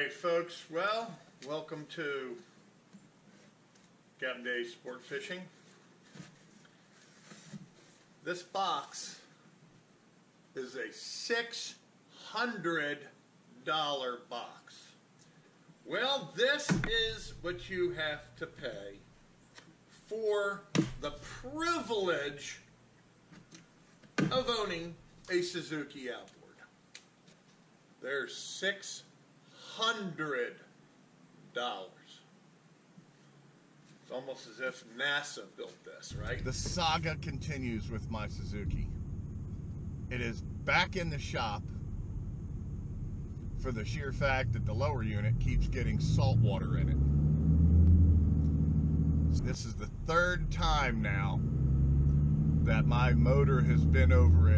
Alright folks, well, welcome to Captain Dave's Sport Fishing. This box is a $600 box. Well, this is what you have to pay for the privilege of owning a Suzuki Outboard. There's $600. It's almost as if NASA built this, right? The saga continues with my Suzuki. It is back in the shop for the sheer fact that the lower unit keeps getting salt water in it. This is the third time now that my motor has been over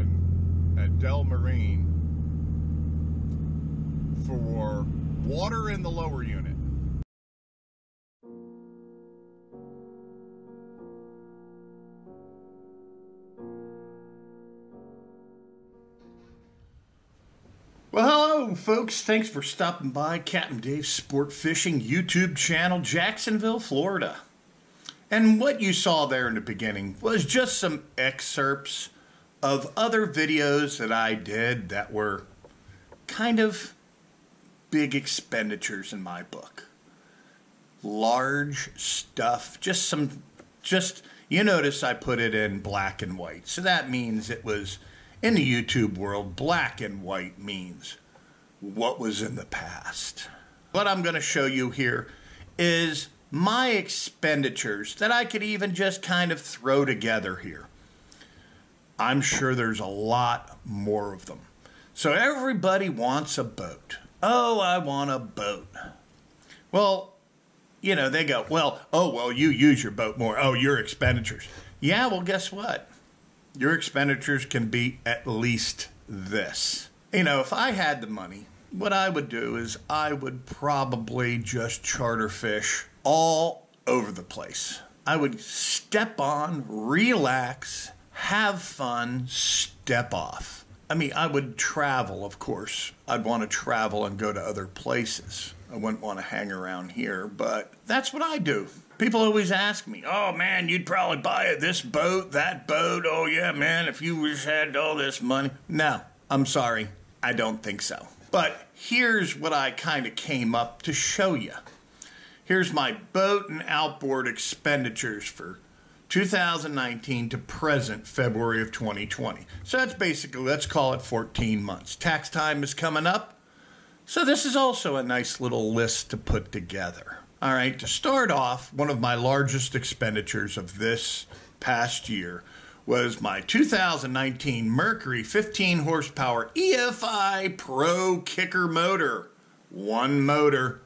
at Del Marine for water in the lower unit. Well, hello folks, thanks for stopping by Captain Dave's Sport Fishing YouTube channel, Jacksonville, Florida. And what you saw there in the beginning was just some excerpts of other videos that I did that were kind of big expenditures in my book. Large stuff, just you notice I put it in black and white, so that means it was, in the YouTube world, black and white means what was in the past. What I'm going to show you here is my expenditures that I could even just kind of throw together here. I'm sure there's a lot more of them. So everybody wants a boat. Oh, I want a boat. Well, you know, they go, well, oh, well, you use your boat more. Oh, your expenditures. Yeah, well, guess what? Your expenditures can be at least this. You know, if I had the money, what I would do is I would probably just charter fish all over the place. I would step on, relax, have fun, step off. I mean, I would travel, of course. I'd want to travel and go to other places. I wouldn't want to hang around here, but that's what I do. People always ask me, oh man, you'd probably buy this boat, that boat, oh yeah man, if you just had all this money. No, I'm sorry, I don't think so. But here's what I kind of came up to show you. Here's my boat and outboard expenditures for 2019 to present February of 2020. So that's basically, let's call it 14 months. Tax time is coming up, so this is also a nice little list to put together. All right, to start off, one of my largest expenditures of this past year was my 2019 Mercury 15 horsepower EFI Pro Kicker motor. One motor,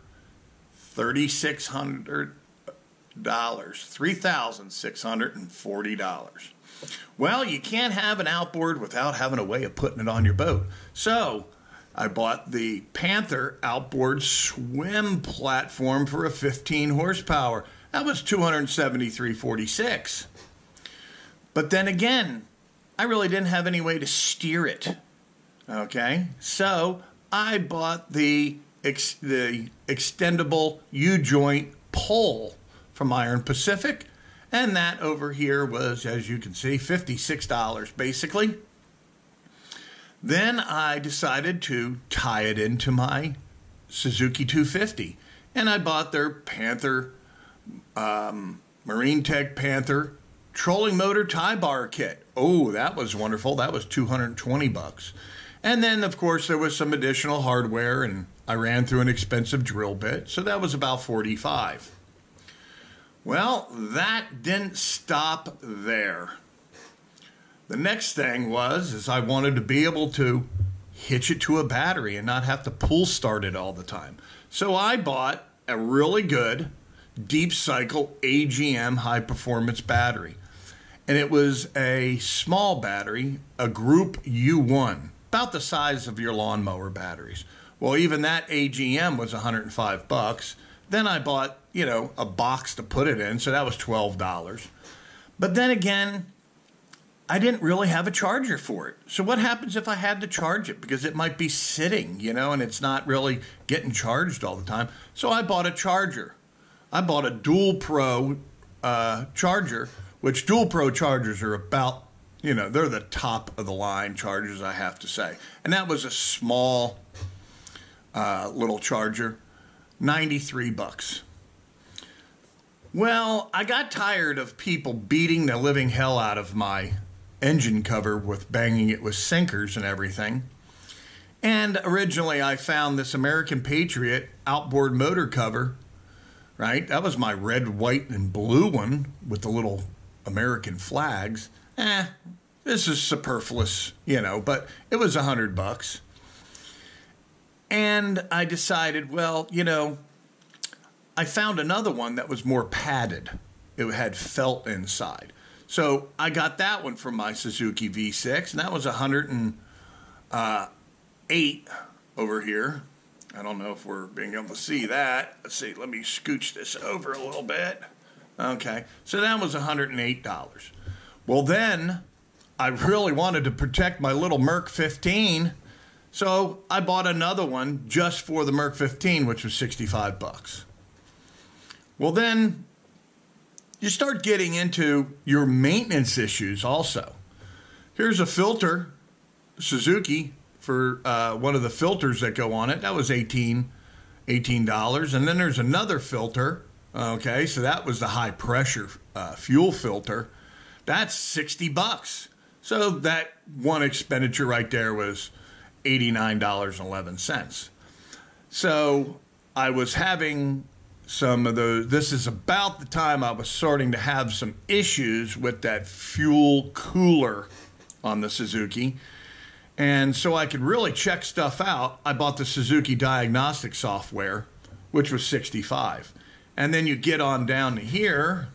$3,640. Well, you can't have an outboard without having a way of putting it on your boat. So I bought the Panther outboard swim platform for a 15 horsepower. That was $273.46. But then again, I really didn't have any way to steer it. Okay, so I bought the extendable U-joint pole from Iron Pacific. And that over here was, as you can see, $56 basically. Then I decided to tie it into my Suzuki 250, and I bought their Panther, Marine Tech Panther trolling motor tie bar kit. Oh, that was wonderful. That was $220. And then, of course, there was some additional hardware, and I ran through an expensive drill bit, so that was about $45. Well, that didn't stop there. The next thing was, is I wanted to be able to hitch it to a battery and not have to pull start it all the time. So I bought a really good deep cycle AGM high performance battery. And it was a small battery, a group U1, about the size of your lawnmower batteries. Well, even that AGM was $105. Then I bought, you know, a box to put it in, so that was $12. But then again, I didn't really have a charger for it. So what happens if I had to charge it? Because it might be sitting, you know, and it's not really getting charged all the time. So I bought a charger. I bought a Dual Pro charger, which Dual Pro chargers are about, you know, they're the top of the line chargers, I have to say. And that was a small little charger, 93 bucks. Well, I got tired of people beating the living hell out of my engine cover with banging it with sinkers and everything. And originally I found this American Patriot outboard motor cover, right? That was my red, white, and blue one with the little American flags. This is superfluous, you know, but it was $100. And I decided, well, you know, I found another one that was more padded. It had felt inside. So I got that one from my Suzuki V6, and that was 108 over here. I don't know if we're being able to see that. Let's see, let me scooch this over a little bit. Okay, so that was $108. Well, then I really wanted to protect my little Merc 15, so I bought another one just for the Merc 15, which was $65. Well, then you start getting into your maintenance issues also. Here's a filter, Suzuki, for one of the filters that go on it. That was $18. And then there's another filter. Okay, so that was the high-pressure fuel filter. That's $60. So that one expenditure right there was $89.11. So I was having some of those. This is about the time I was starting to have some issues with that fuel cooler on the Suzuki. And so I could really check stuff out. I bought the Suzuki diagnostic software, which was $65. And then you get on down to here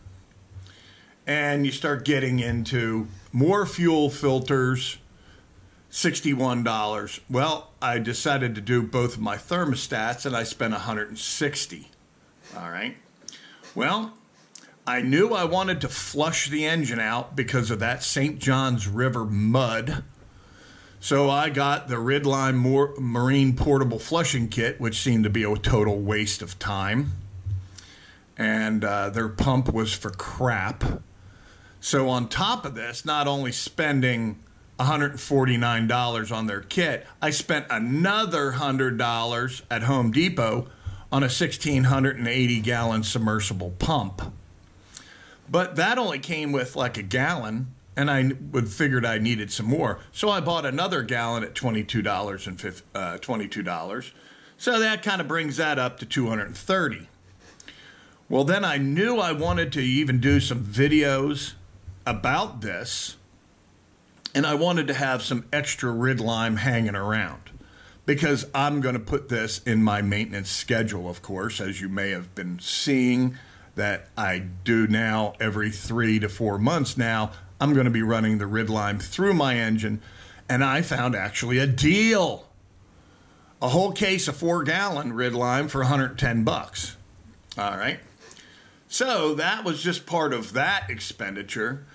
and you start getting into more fuel filters, $61. Well, I decided to do both of my thermostats and I spent $160. All right. Well, I knew I wanted to flush the engine out because of that St. John's River mud. So I got the Rydlyme Marine Portable Flushing Kit, which seemed to be a total waste of time. And their pump was for crap. So on top of this, not only spending $149 on their kit, I spent another $100 at Home Depot on a 1,680-gallon submersible pump. But that only came with like a gallon, and I figured I needed some more. So I bought another gallon at $22. So that kind of brings that up to $230. Well, then I knew I wanted to even do some videos about this, and I wanted to have some extra Rydlyme hanging around, because I'm going to put this in my maintenance schedule, of course, as you may have been seeing that I do now every 3 to 4 months now. I'm going to be running the Rydlyme through my engine, and I found actually a deal. A whole case of 4-gallon Rydlyme for $110. All right. So that was just part of that expenditure.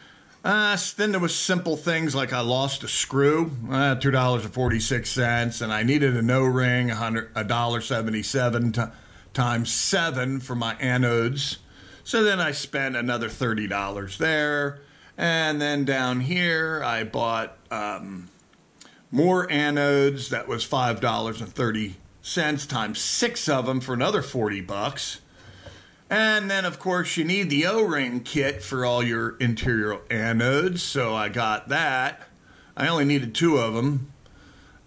Then there was simple things like I lost a screw, $2.46, and I needed a no ring, $1.77 times 7 for my anodes. So then I spent another $30 there. And then down here, I bought more anodes. That was $5.30 times 6 of them for another $40. And then, of course, you need the O-ring kit for all your interior anodes, so I got that. I only needed 2 of them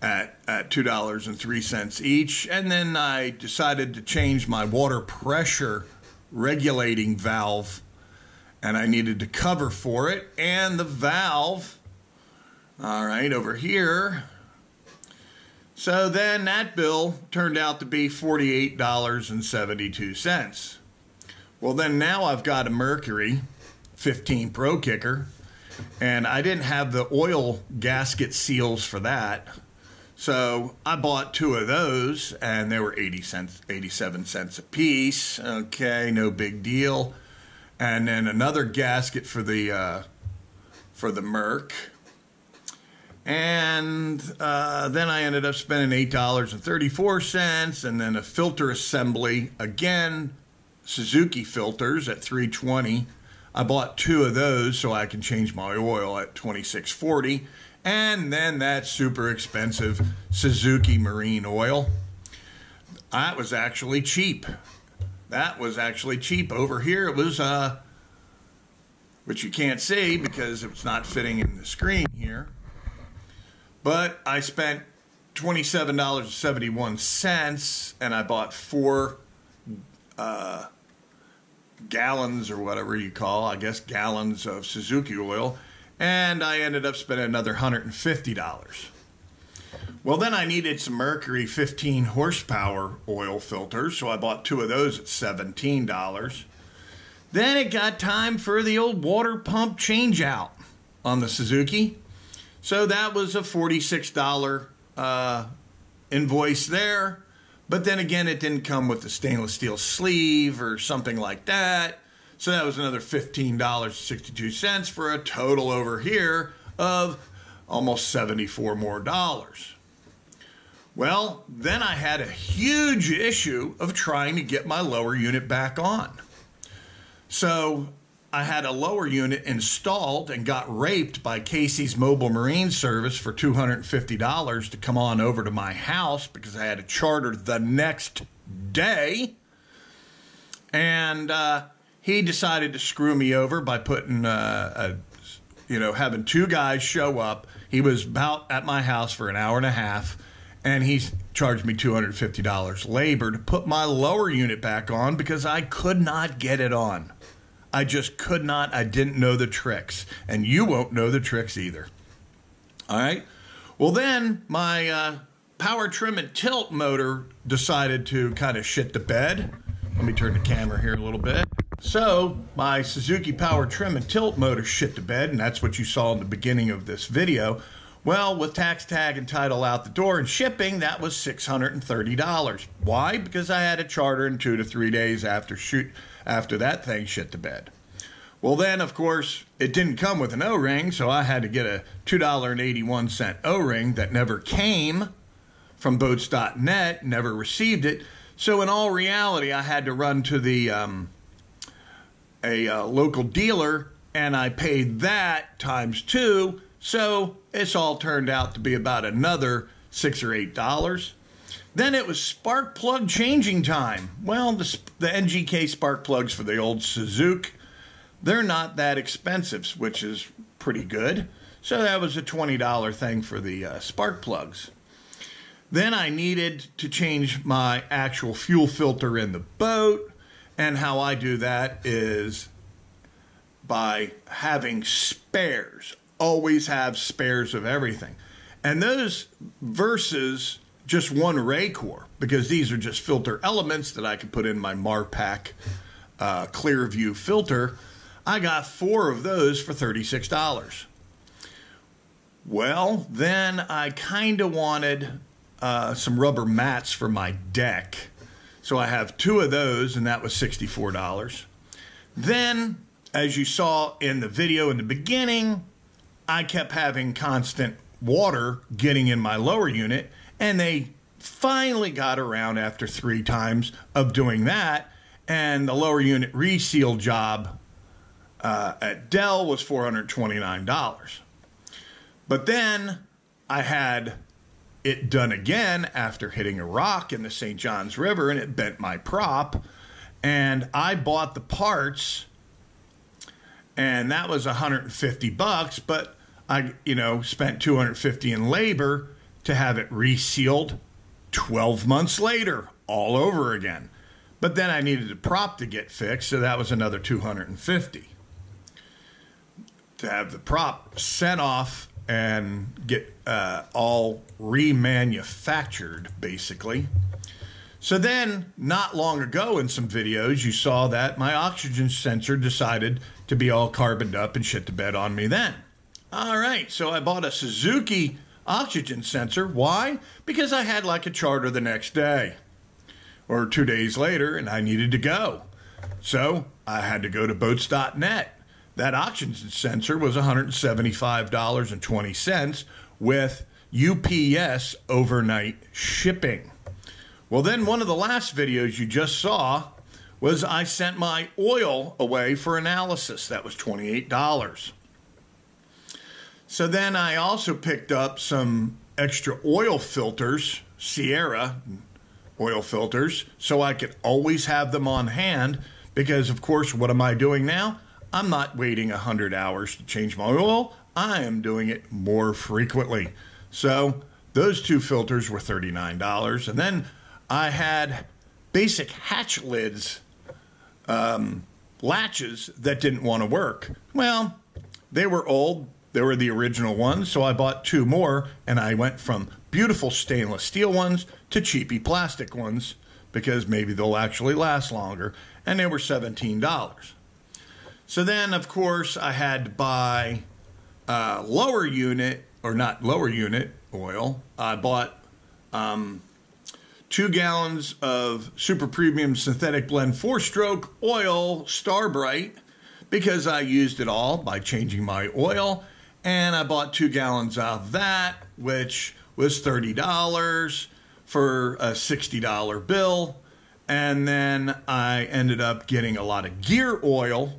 at $2.03 each. And then I decided to change my water pressure regulating valve, and I needed to cover for it. And the valve, all right, over here. So then that bill turned out to be $48.72. Well, then now I've got a Mercury 15 Pro Kicker, and I didn't have the oil gasket seals for that. So I bought 2 of those, and they were 87 cents a piece. Okay, no big deal. And then another gasket for the Merc. And then I ended up spending $8.34, and then a filter assembly, again, Suzuki filters at $3.20. I bought two of those so I can change my oil at $26.40. And then that super expensive Suzuki marine oil. That was actually cheap. That was actually cheap. Over here it was, which you can't see because it's not fitting in the screen here. But I spent $27.71 and I bought 4 gallons or whatever you call, I guess gallons of Suzuki oil, and I ended up spending another $150. Well, then I needed some Mercury 15 horsepower oil filters, so I bought two of those at $17. Then it got time for the old water pump change out on the Suzuki. So that was a $46 invoice there. But then again, it didn't come with the stainless steel sleeve or something like that. So that was another $15.62 for a total over here of almost $74 more. Well, then I had a huge issue of trying to get my lower unit back on. So I had a lower unit installed and got raped by Casey's Mobile Marine Service for $250 to come on over to my house because I had a charter the next day. And he decided to screw me over by putting having two guys show up. He was about at my house for an hour and a half, and he charged me $250 labor to put my lower unit back on because I could not get it on. I just could not. I didn't know the tricks, and you won't know the tricks either. All right? Well, then my power trim and tilt motor decided to kind of shit the bed. Let me turn the camera here a little bit. So my Suzuki power trim and tilt motor shit the bed, and that's what you saw in the beginning of this video. Well, with tax, tag, and title out the door and shipping, that was $630. Why? Because I had a charter in 2 to 3 days after that thing shit the bed. Well, then, of course, it didn't come with an O-ring, so I had to get a $2.81 O-ring that never came from Boats.net, never received it. So in all reality, I had to run to the local dealer, and I paid that times 2. So it's all turned out to be about another $6 or $8. Then it was spark plug changing time. Well, the NGK spark plugs for the old Suzuki, they're not that expensive, which is pretty good. So that was a $20 thing for the spark plugs. Then I needed to change my actual fuel filter in the boat. And how I do that is by having spares. Always have spares of everything. And those versus just one Raycor, because these are just filter elements that I can put in my MarPak Clearview filter. I got 4 of those for $36. Well, then I kind of wanted some rubber mats for my deck. So I have 2 of those, and that was $64. Then, as you saw in the video in the beginning, I kept having constant water getting in my lower unit, and they finally got around after 3 times of doing that, and the lower unit reseal job at Del was $429. But then I had it done again after hitting a rock in the St. John's River, and it bent my prop, and I bought the parts, and that was $150 bucks, but I, spent $250 in labor to have it resealed 12 months later, all over again. But then I needed the prop to get fixed, so that was another $250 to have the prop sent off and get all remanufactured, basically. So then, not long ago in some videos, you saw that my oxygen sensor decided to be all carboned up and shit the bed on me then. All right, so I bought a Suzuki oxygen sensor. Why? Because I had like a charter the next day or 2 days later, and I needed to go. So I had to go to Boats.net. That oxygen sensor was $175.20 with UPS overnight shipping. Well, then one of the last videos you just saw was I sent my oil away for analysis. That was $28. So then I also picked up some extra oil filters, Sierra oil filters, so I could always have them on hand because, of course, what am I doing now? I'm not waiting 100 hours to change my oil. I am doing it more frequently. So those two filters were $39. And then I had basic hatch lids, latches that didn't want to work. Well, they were old. They were the original ones. So I bought two more, and I went from beautiful stainless steel ones to cheapy plastic ones because maybe they'll actually last longer. And they were $17. So then, of course, I had to buy lower unit, or not lower unit, oil. I bought 2 gallons of super premium synthetic blend 4-stroke oil, Starbright, because I used it all by changing my oil. And I bought 2 gallons of that, which was $30 for a $60 bill. And then I ended up getting a lot of gear oil.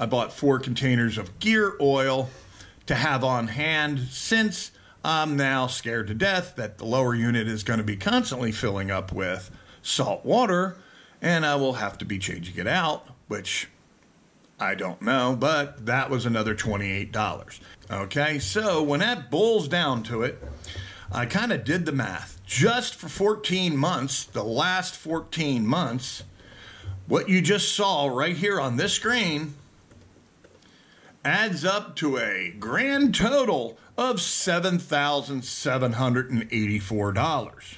I bought 4 containers of gear oil to have on hand since I'm now scared to death that the lower unit is going to be constantly filling up with salt water and I will have to be changing it out, which I don't know, but that was another $28. Okay, so when that boils down to it, I kind of did the math. Just for 14 months, the last 14 months, what you just saw right here on this screen adds up to a grand total of $7,784.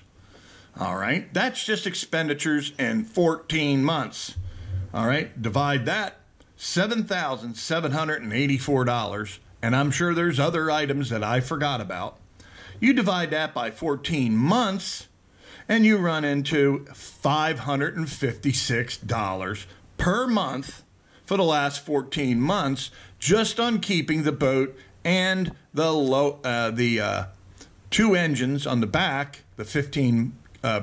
All right, that's just expenditures in 14 months. All right, divide that, $7,784, and I'm sure there's other items that I forgot about. You divide that by 14 months, and you run into $556 per month for the last 14 months, just on keeping the boat and the two engines on the back, the 15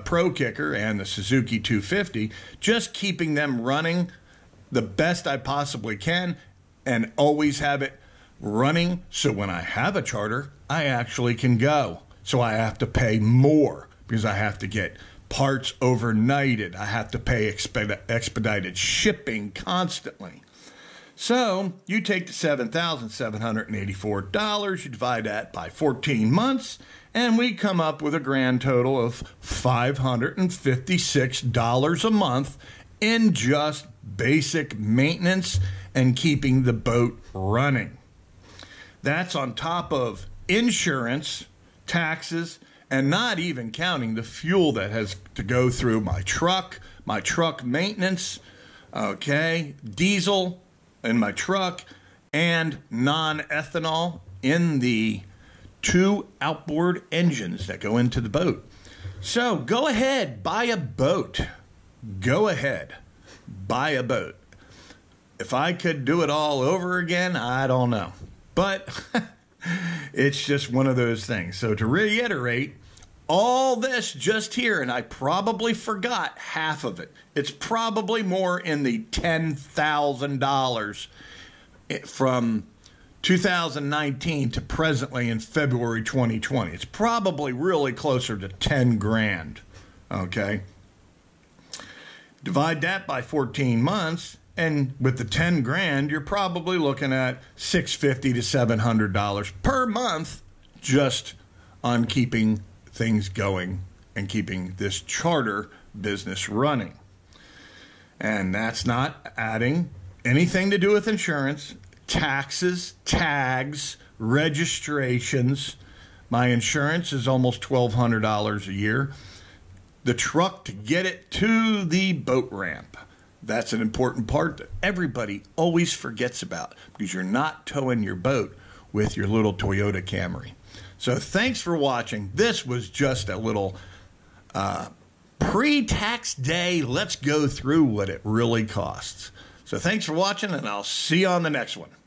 Pro Kicker and the Suzuki 250, just keeping them running the best I possibly can and always have it running. So when I have a charter, I actually can go. So I have to pay more because I have to get parts overnighted. I have to pay expedited shipping constantly. So you take the $7,784, you divide that by 14 months, and we come up with a grand total of $556 a month in just basic maintenance and keeping the boat running. That's on top of insurance, taxes, and not even counting the fuel that has to go through my truck maintenance, okay, diesel in my truck, and non-ethanol in the 2 outboard engines that go into the boat. So go ahead, buy a boat. Go ahead, buy a boat. If I could do it all over again, I don't know. But it's just one of those things. So to reiterate, all this just here, and I probably forgot half of it. It's probably more in the $10,000 from 2019 to presently in February 2020. It's probably really closer to 10 grand, okay? Divide that by 14 months, and with the 10 grand, you're probably looking at $650 to $700 per month just on keeping things going and keeping this charter business running. And that's not adding anything to do with insurance, taxes, tags, registrations. My insurance is almost $1,200 a year. The truck to get it to the boat ramp. That's an important part that everybody always forgets about because you're not towing your boat with your little Toyota Camry. So thanks for watching. This was just a little pre-tax day. Let's go through what it really costs. So thanks for watching, and I'll see you on the next one.